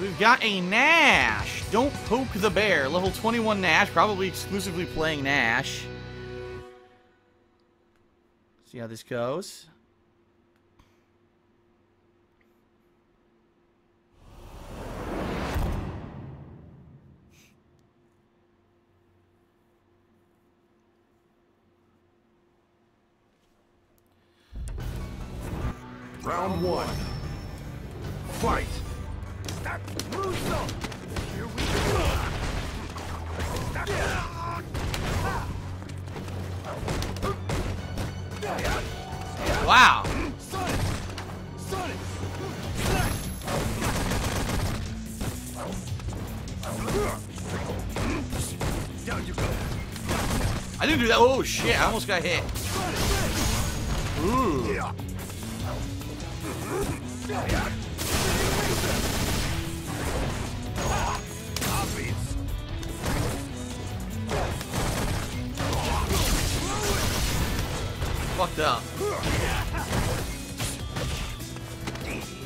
So we've got a Nash. Don't poke the bear. Level 21 Nash. Probably exclusively playing Nash. See how this goes. Round one. Fight. Here we go. Wow. I didn't do that. Oh shit! I almost got hit. Ooh. Fucked up.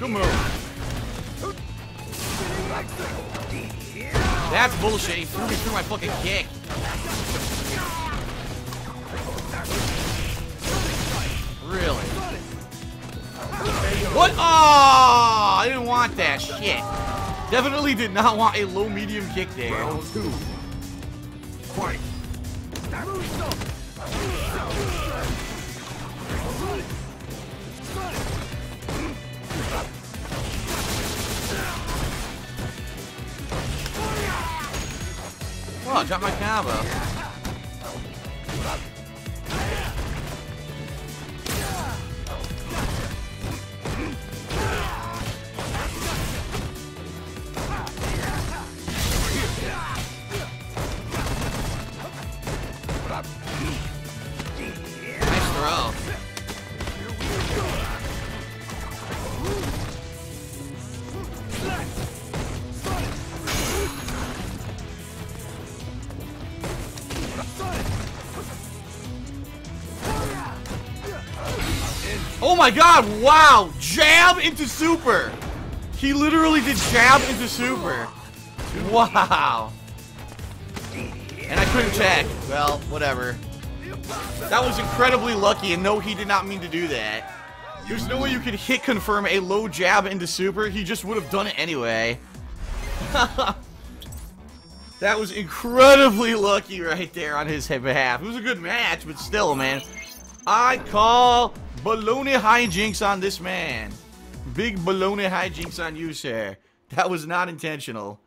Good move. That's bullshit. He threw me through my fucking kick. Really? What? Oh, I didn't want that shit. Definitely did not want a low-medium kick there. Round two. Fight. Oh, drop my combo. Nice throw. Oh my god, wow! Jab into super! He literally did jab into super. Wow. And I couldn't check. Well, whatever. That was incredibly lucky, and no, he did not mean to do that. There's no way you could hit confirm a low jab into super. He just would have done it anyway. That was incredibly lucky right there on his behalf. It was a good match, but still, man. I call... baloney hijinks on this man. Big baloney hijinks on you, sir. That was not intentional.